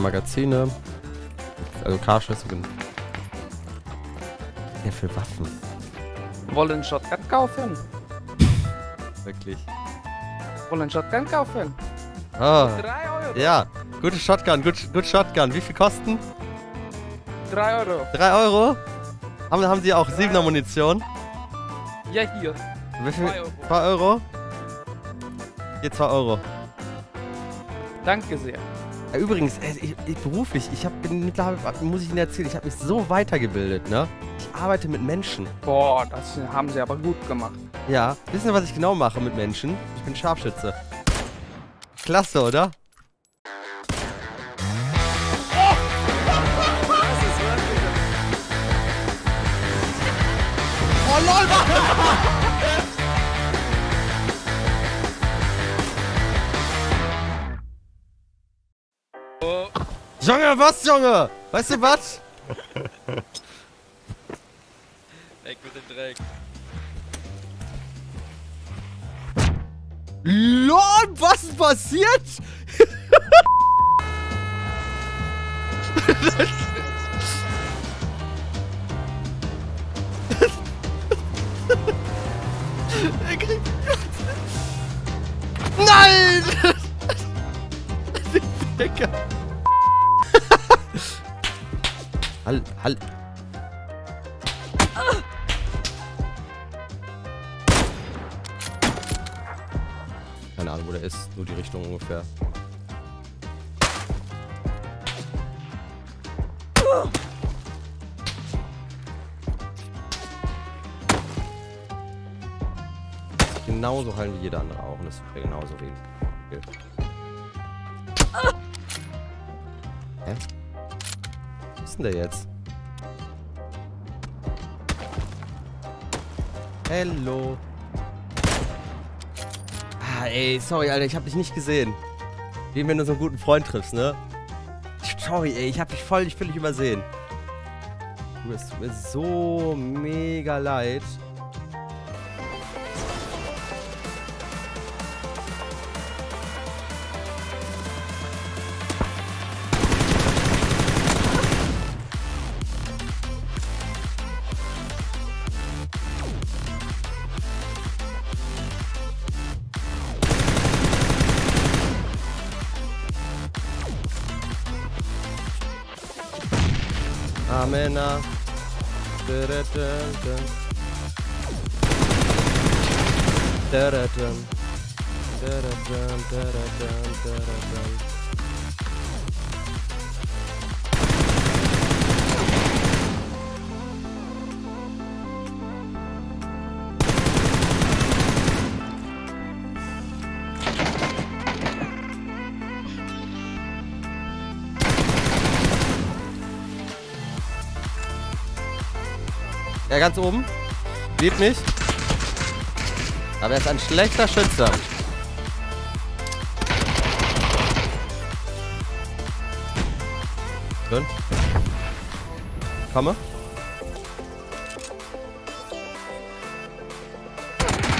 Magazine. Also Karschüsse. Ja, für Waffen. Wollen Shotgun kaufen. Wirklich. Wollen Shotgun kaufen. Ah. 3 Euro. Ja, gute Shotgun, gut Shotgun. Wie viel kosten? 3 Euro. 3 Euro? Haben Sie auch 7er Munition? Ja, hier. Wie viel? 2 Euro. 2 Euro? Hier 2 Euro. Danke sehr. Ja, übrigens, beruflich, muss ich Ihnen erzählen, ich habe mich so weitergebildet, ne? Ich arbeite mit Menschen. Boah, das haben Sie aber gut gemacht. Ja, wissen Sie, was ich genau mache mit Menschen? Ich bin Scharfschütze. Klasse, oder? Oh lol, was? Junge, was, Junge? Weißt du was? Weg mit dem Dreck. Lord, was ist passiert? Nein! Halt. Keine Ahnung, wo der ist. Nur die Richtung ungefähr. Genauso heilen wie jeder andere auch. Und das ist genauso wie. Hä? Was ist denn der jetzt? Hello. Ah, ey, sorry, Alter, ich hab dich nicht gesehen. Wie wenn du so einen guten Freund triffst, ne? Sorry, ey, ich hab dich voll, ich will dich übersehen. Du bist mir so mega leid. Männer. Ja, ganz oben. Sieht mich. Aber er ist ein schlechter Schütze. Schön. Komme.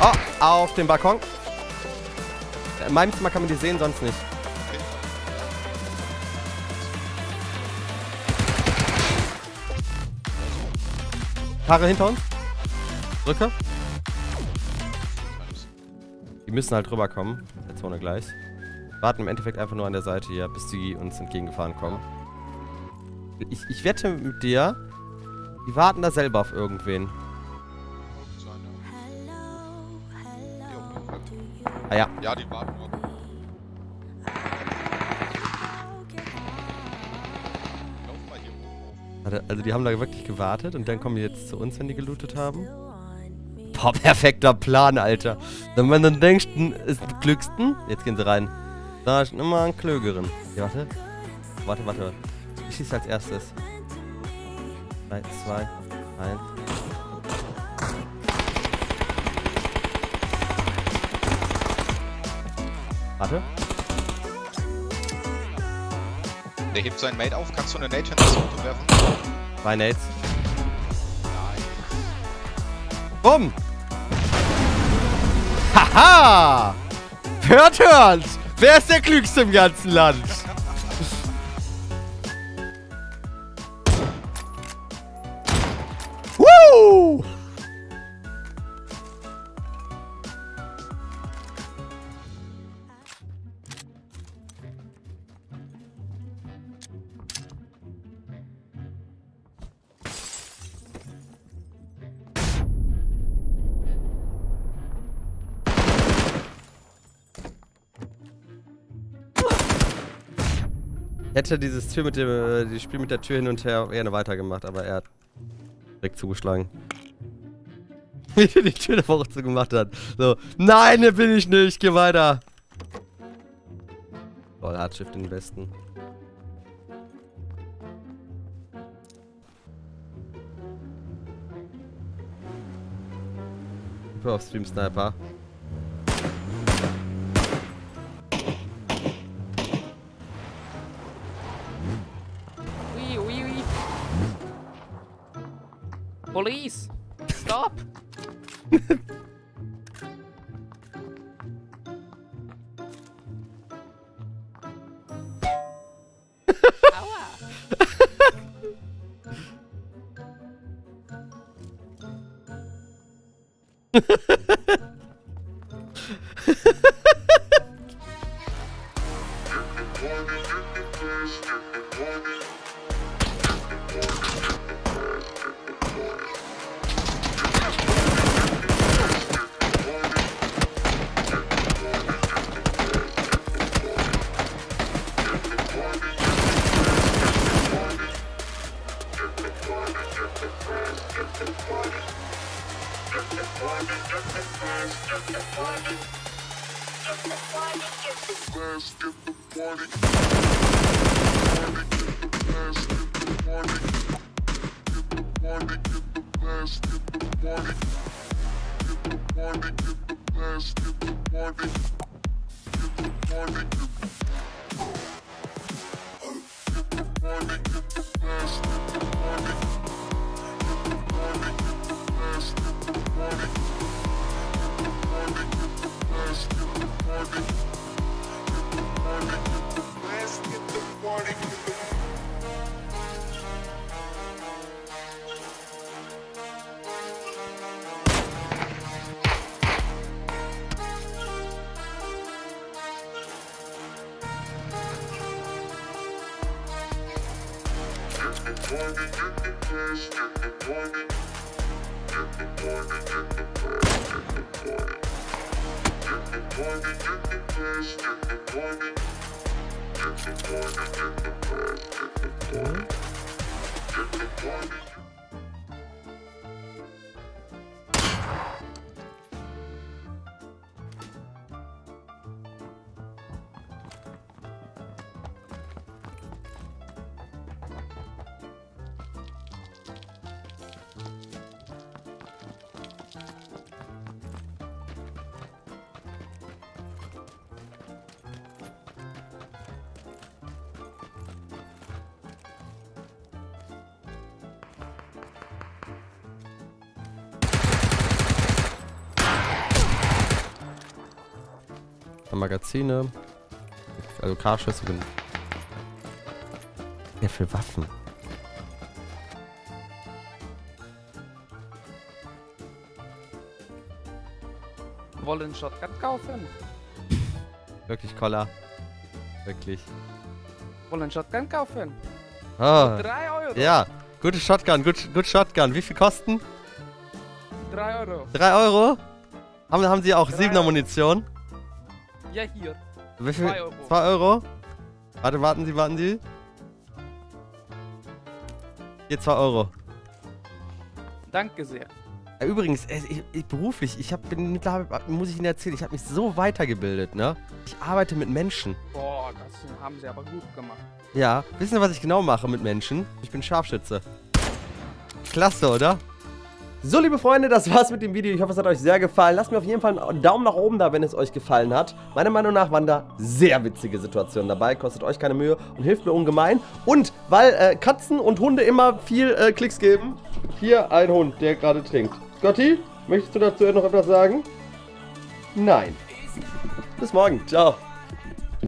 Oh, auf dem Balkon. In meinem Zimmer kann man die sehen, sonst nicht. Haare hinter uns. Brücke. Die müssen halt rüberkommen. Der Zone gleich. Warten im Endeffekt einfach nur an der Seite hier, bis die uns entgegengefahren kommen. Ich wette mit dir, die warten da selber auf irgendwen. Ah ja. Ja, die warten. Also die haben da wirklich gewartet und dann kommen die jetzt zu uns, wenn die gelootet haben. Boah, perfekter Plan, Alter. Wenn man dann denkt, ist die Klügsten. Jetzt gehen sie rein. Da ist immer ein Klügeren. Ja, warte. Warte. Ich schieße als erstes. 3, 2, 1. Warte. Der hebt seinen Mate auf. Kannst du eine Nate hinter das Auto werfen? 2 Nates. Nice. Bumm! Haha! Hört! Wer ist der Klügste im ganzen Land? hätte dieses Tür mit dem, das Spiel mit der Tür hin und her gerne weitergemacht, aber er hat direkt zugeschlagen. Wie die Tür der Woche zugemacht hat. So, nein, hier bin ich nicht, geh weiter. Oh, Artshift in den Westen. Ich bin auf Stream Sniper. Ui, ui, ui. Police! Stop! Magazine, also Karschüsse sind sehr viel Waffen. Wollen Shotgun kaufen? Wirklich, Koller. Wirklich. Wollen Shotgun kaufen? Ah. 3 Euro. Ja, gute Shotgun, gut Shotgun. Wie viel kosten? 3 Euro. 3 Euro? Haben Sie auch 7er Munition? Ja, hier. Wie viel? 2 Euro. 2 Euro? Warte, warten Sie. Hier, 2 Euro. Danke sehr. Ja, übrigens, beruflich, muss ich Ihnen erzählen, ich habe mich so weitergebildet, ne? Ich arbeite mit Menschen. Boah, das haben Sie aber gut gemacht. Ja, wissen Sie, was ich genau mache mit Menschen? Ich bin Scharfschütze. Klasse, oder? So, liebe Freunde, das war's mit dem Video. Ich hoffe, es hat euch sehr gefallen. Lasst mir auf jeden Fall einen Daumen nach oben da, wenn es euch gefallen hat. Meiner Meinung nach waren da sehr witzige Situationen dabei. Kostet euch keine Mühe und hilft mir ungemein. Und weil Katzen und Hunde immer viel Klicks geben, hier ein Hund, der gerade trinkt. Scotty, möchtest du dazu noch etwas sagen? Nein. Bis morgen. Ciao.